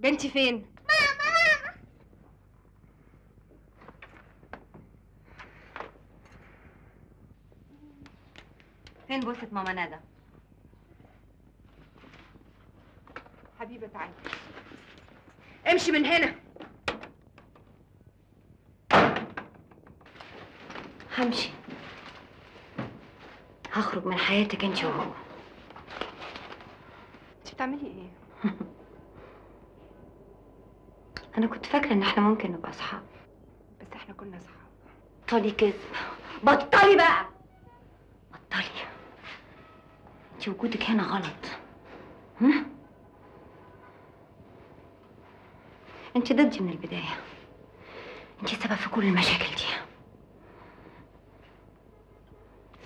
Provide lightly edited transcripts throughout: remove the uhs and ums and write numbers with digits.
بنتي فين؟ ماما ماما فين بوسة ماما ندى؟ حبيبة تعالي امشي من هنا. همشي، هخرج من حياتك انت وهو. انت بتعملي ايه؟ أنا كنت فاكرة إن إحنا ممكن نبقى أصحاب. بس إحنا كنا أصحاب. بطلي كذب، بطلي بقى، بطلي. أنت وجودك هنا غلط. أنت ضدي من البداية. أنت السبب في كل المشاكل دي.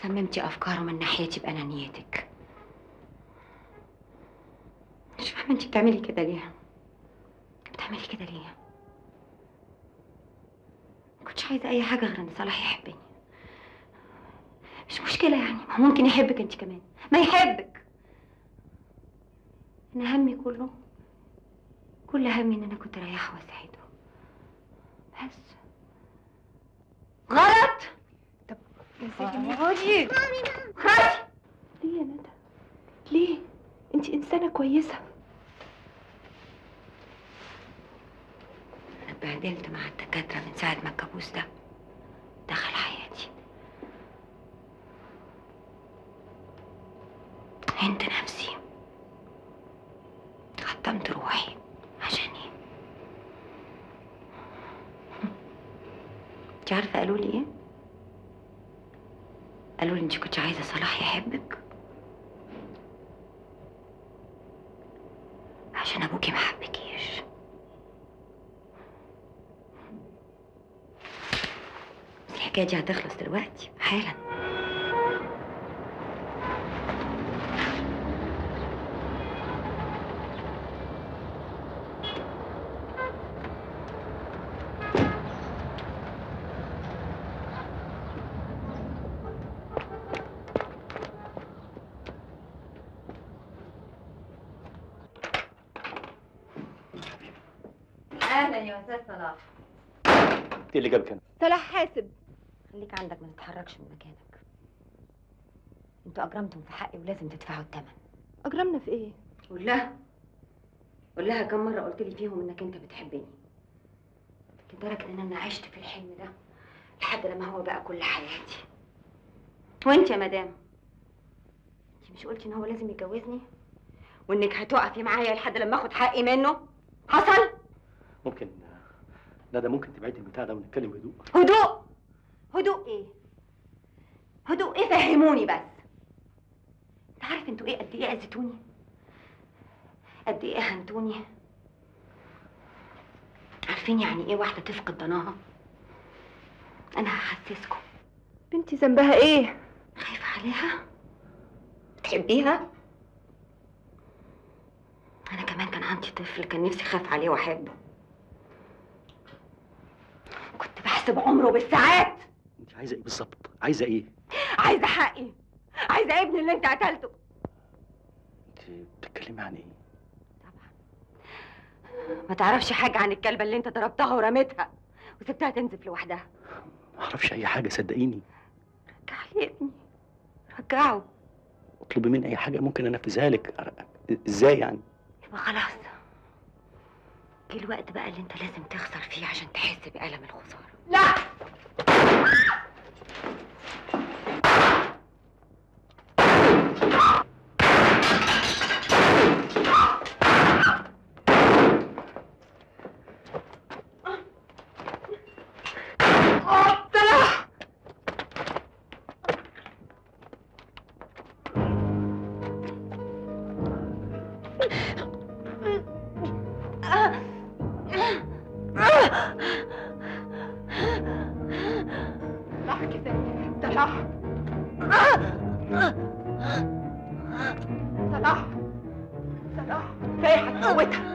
صممتي أفكاره من ناحيتي بأنانيتك. مش فاهمة أنت بتعملي كده ليه؟ بتعملي كده ليه؟ ما كنتش عايزه اي حاجه غير ان صلاح يحبني. مش مشكله يعني، ما ممكن يحبك انت كمان، ما يحبك. انا همي كله، كل همي ان انا كنت اريحه واساعده بس. غلط. طب ازيك يا هادي؟ خلاص. ليه يا ندى؟ ليه؟ انت انسانه كويسه. اتبهدلت مع الدكاترة من ساعة ما الكابوس ده دخل حياتي. هنت نفسي، خطمت روحي عشاني. انت عارفة قالوا لي ايه؟ قالوا لي انت كنت عايزة صلاح يحبك عشان ابوكي ما حبكيش. الحكاية دي هتخلص دلوقتي حالا. اهلا يا استاذ صلاح. انت اللي جابك هنا؟ صلاح حاسب. خليك عندك، ما تتحركش من مكانك. انتوا اجرمتم في حقي ولازم تدفعوا الثمن. اجرمنا في ايه؟ قول لها، قول لها كم مره قلت لي فيهم انك انت بتحبني، لدرجه ان انا عشت في الحلم ده لحد لما هو بقى كل حياتي. وانت يا مدام، انت مش قلتي ان هو لازم يتجوزني وانك هتقفي معايا لحد لما اخد حقي منه؟ حصل؟ ممكن ندى ممكن تبعدي البتاع ده ونتكلم بهدوء؟ هدوء؟ هدوء ايه؟ هدوء ايه؟ فهموني بس. انت عارف انتوا ايه؟ قد ايه اذيتوني؟ قد ايه هنتوني؟ عارفين يعني ايه واحده تفقد ضناها؟ انا هحسسكم. بنتي ذنبها ايه؟ خايفه عليها؟ بتحبيها؟ انا كمان كان عندي طفل كان نفسي اخاف عليه واحبه. كنت بحسب عمره بالساعات. انت عايزه ايه بالظبط؟ عايزه ايه؟ عايزه حقي، عايزه ابني اللي انت قتلته. انت بتتكلمي عن ايه؟ طبعا ما تعرفش حاجه عن الكلبه اللي انت ضربتها ورميتها وسبتها تنزف لوحدها. ما اعرفش اي حاجه صدقيني. رجع لي ابني، رجعه. اطلبي مني اي حاجه ممكن انفذها لك. ازاي يعني؟ يبقى خلاص، جه الوقت بقى اللي انت لازم تخسر فيه عشان تحس بألم الخساره. لا صلاح، فايحة تموتها.